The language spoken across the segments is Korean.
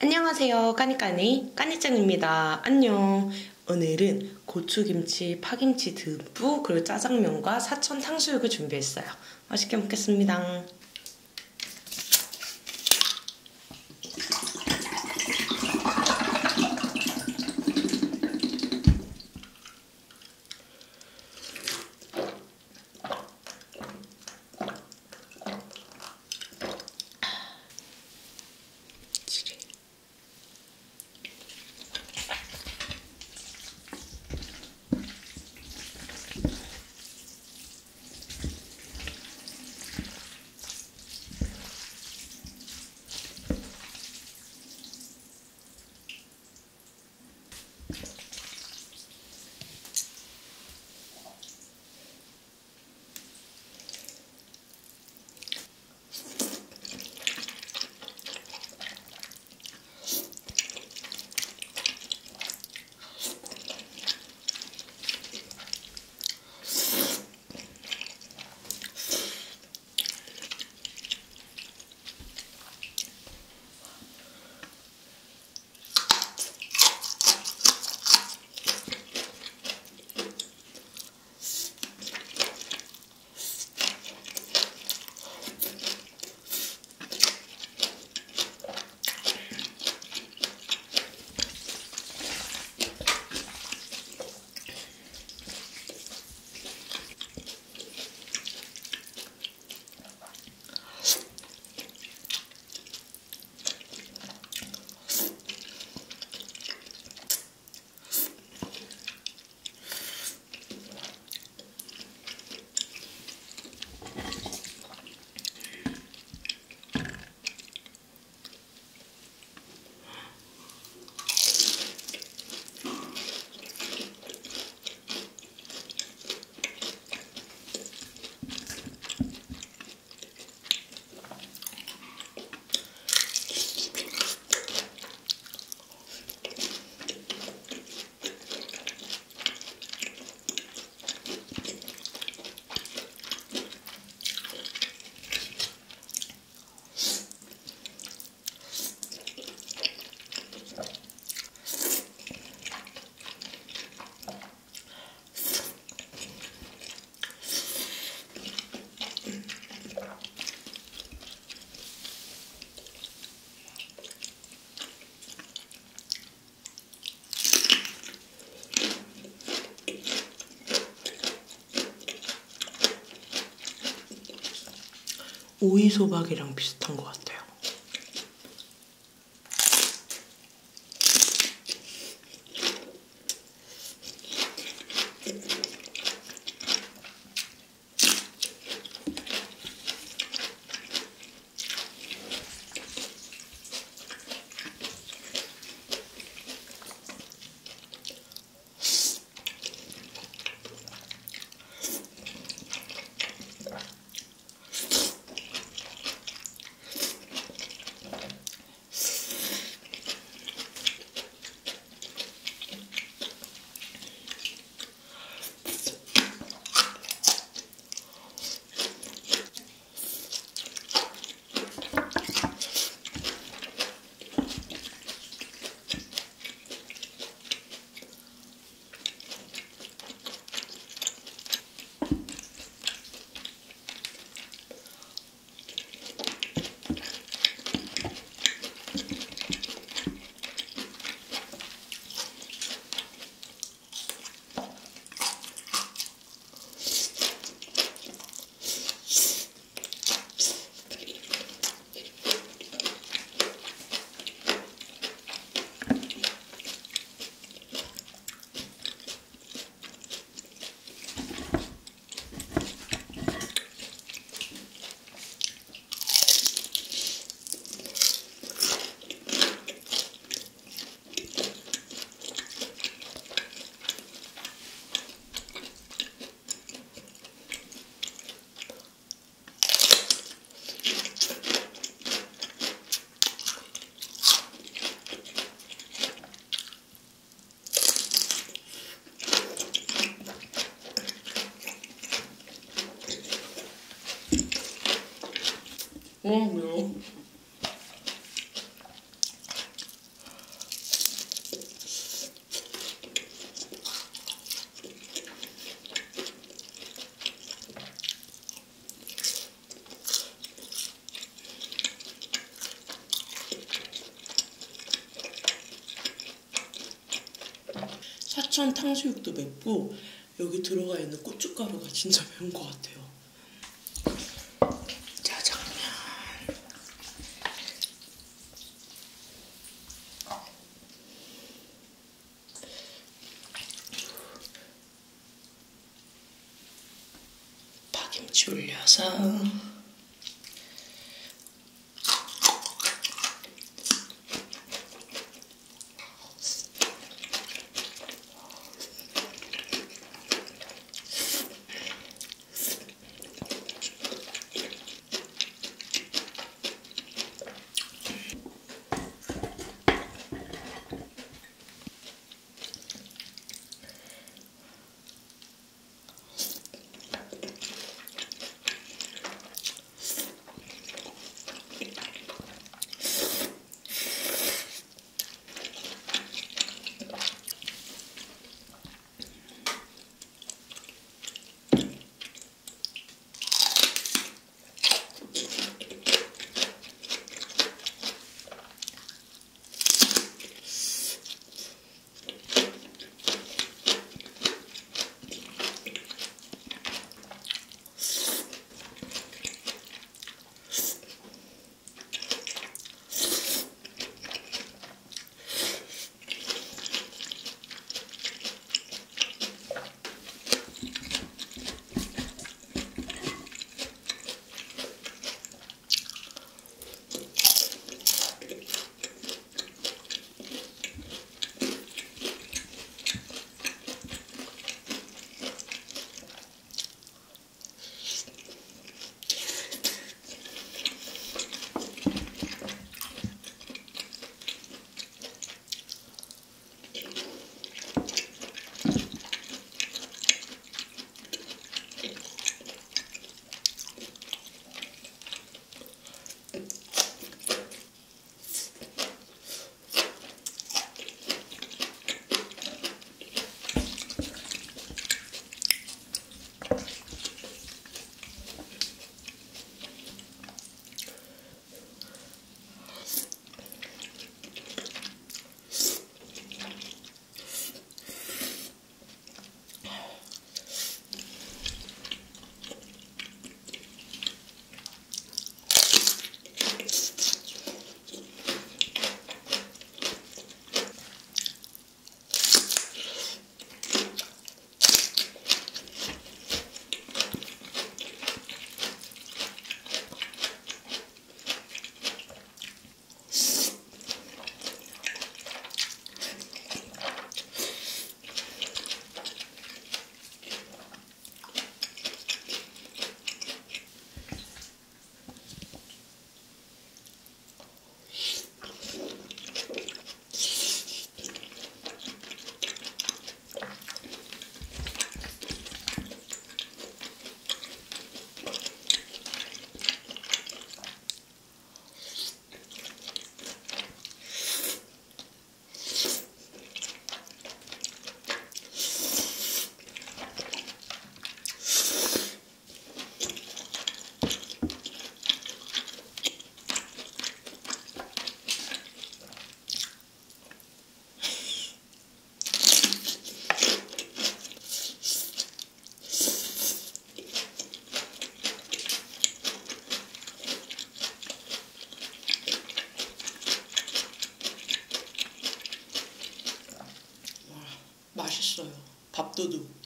안녕하세요, 까니까니 까니짱입니다. 안녕. 오늘은 고추김치, 파김치 듬뿍, 그리고 짜장면과 사천 탕수육을 준비했어요. 맛있게 먹겠습니다. 오이소박이랑 비슷한 것 같아요. 매워. 파천 탕수육도 맵고 여기 들어가 있는 고춧가루가 진짜 매운 것 같아요. 짜장면. 파김치 올려서 맛있어요. 밥도둑.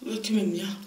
왜 이렇게 맵냐?